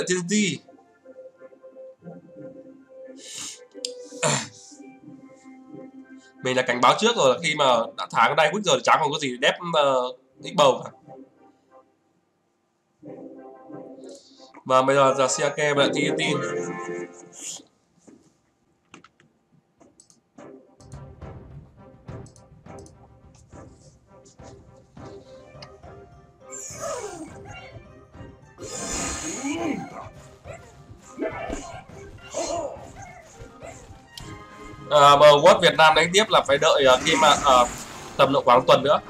là TNT. Mình là cảnh báo trước rồi, là khi mà đã tháng đây quýt rồi thì chẳng còn có gì đép ít bầu cả. Và bây giờ ra Xiake và TNT. Bờ World Việt Nam đánh tiếp là phải đợi khi mà tầm độ khoảng tuần nữa.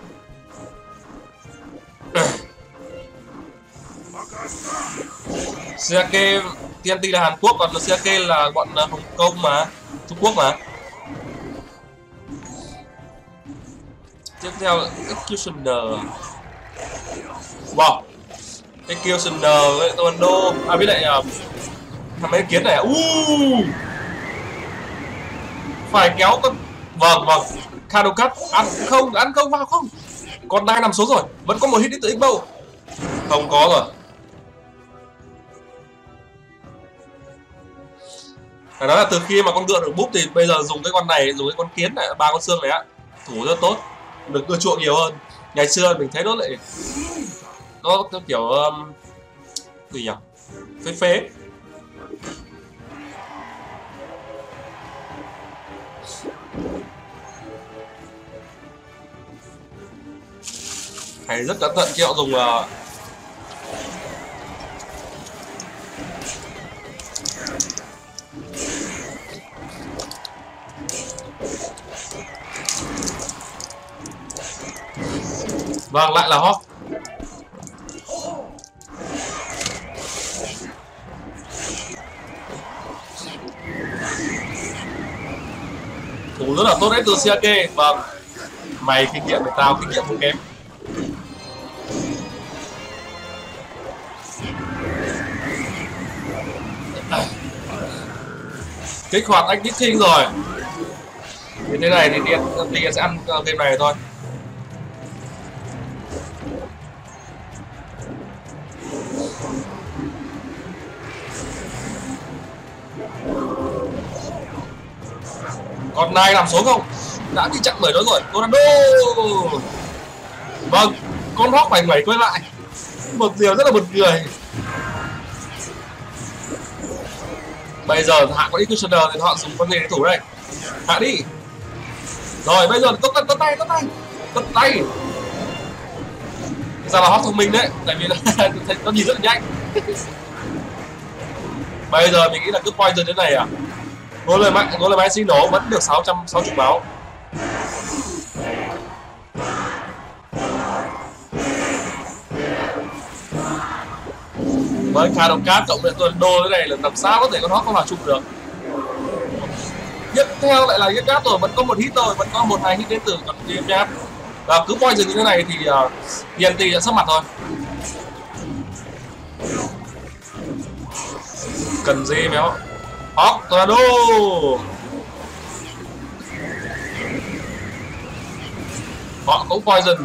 Xiake, TNT là Hàn Quốc, còn Xiake là bọn Hồng Kông mà, Trung Quốc mà. Tiếp theo là Excursioner. Wow, Excursioner với Tornado. À biết lại thằng mấy kiến này. Phải kéo con. Vâng. Cardocap ăn không vào không. Còn đang nằm số rồi, vẫn có một hit đến từ Xbow. Không có rồi. Phải nói là từ khi mà con ngựa được búp thì bây giờ dùng cái con này, dùng cái con kiến này, ba con xương này á, thủ rất tốt, được ưa chuộng nhiều hơn. Ngày xưa mình thấy nó lại nó kiểu gì nhỉ, phế. Hãy rất cẩn thận khi họ dùng vâng, lại là hot. Thủ rất là tốt đấy từ Xiake. Vâng, mày kinh nghiệm với tao, kinh nghiệm không kém. Kích hoạt acting rồi. Như thế này thì TNT sẽ ăn game này thôi. Con này làm số không? Đã bị chặn bởi nó rồi. Ronaldo. Vâng, con hóc phải nhảy quay lại. Một điều rất là buồn cười. Bây giờ hạ con Excursioner thì họ dùng con gì để thủ đây? Hạ đi. Rồi bây giờ tất tay. Thật ra là hóc thông minh đấy, tại vì nó nhìn rất là nhanh. Bây giờ mình nghĩ là cứ quay dần thế này à? Gối lời máy xin nổ vẫn được 660 máu. Với Cardocap cộng với Tornado thế này là làm sao có thể con hóc không vào chung được. Tiếp theo lại là Xiake rồi, vẫn có một hit thôi, vẫn có một hai hit đến từ con TMT. Và cứ quay dừng như thế này thì TNT đã sắp mặt thôi. Cần gì méo? Hóc Tornado. Họ cũng quay dừng.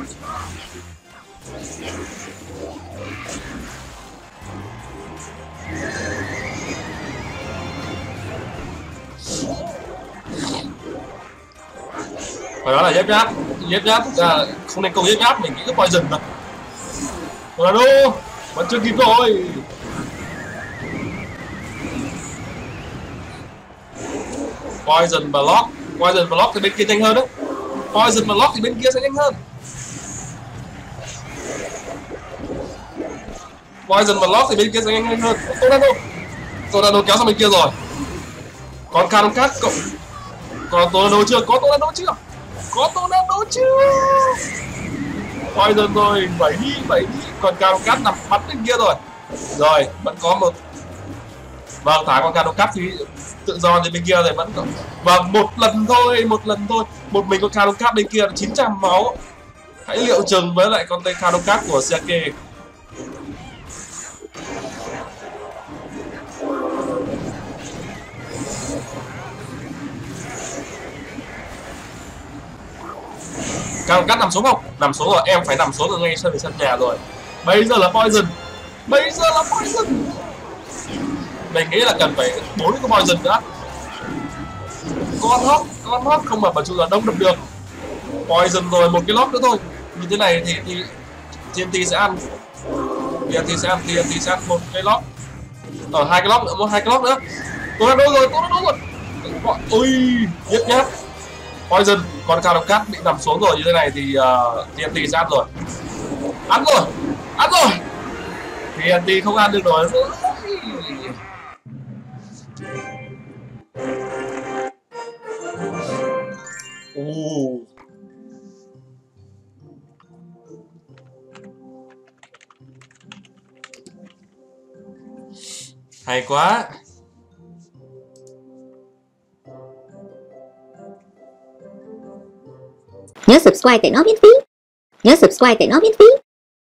Và đó là dép giáp không nên câu dép giáp, mình nghĩ cứ poison thôi. Ronaldo vẫn chưa kịp rồi. Poison block thì bên kia nhanh hơn đấy. Poison block thì bên kia sẽ nhanh hơn. Poison block thì bên kia sẽ nhanh hơn. Tornado kéo sang bên kia rồi. Còn Cardocap cộng còn Tornado chưa? Poison rồi, bảy đi. Còn Cardocap nằm bắn bên kia rồi. Rồi, vẫn có một. Vâng, thả con Cardocap thì tự do thì bên kia rồi vẫn. Vâng, một lần thôi. Một mình con Cardocap bên kia là 900 máu. Hãy liệu chừng với lại con tên Cardocap của Xiake. Cardocap nằm số không? Nằm số rồi, em phải nằm số rồi ngay sân về sân nhà rồi. Bây giờ là poison. Mình nghĩ là cần phải 4 cái poison nữa. Con hot không mà chủ là đông đập được. Poison rồi, một cái lót nữa thôi. Như thế này thì TNT sẽ ăn. TNT sẽ ăn một cái lót. Ở hai cái lót nữa, Tornado rồi, ui, nhét nhát. Poison, con Cardocap bị nằm xuống rồi, như thế này thì TNT sẽ ăn rồi. Ăn rồi. TNT không ăn được rồi. Hay quá. Nhớ subscribe để nó miễn phí.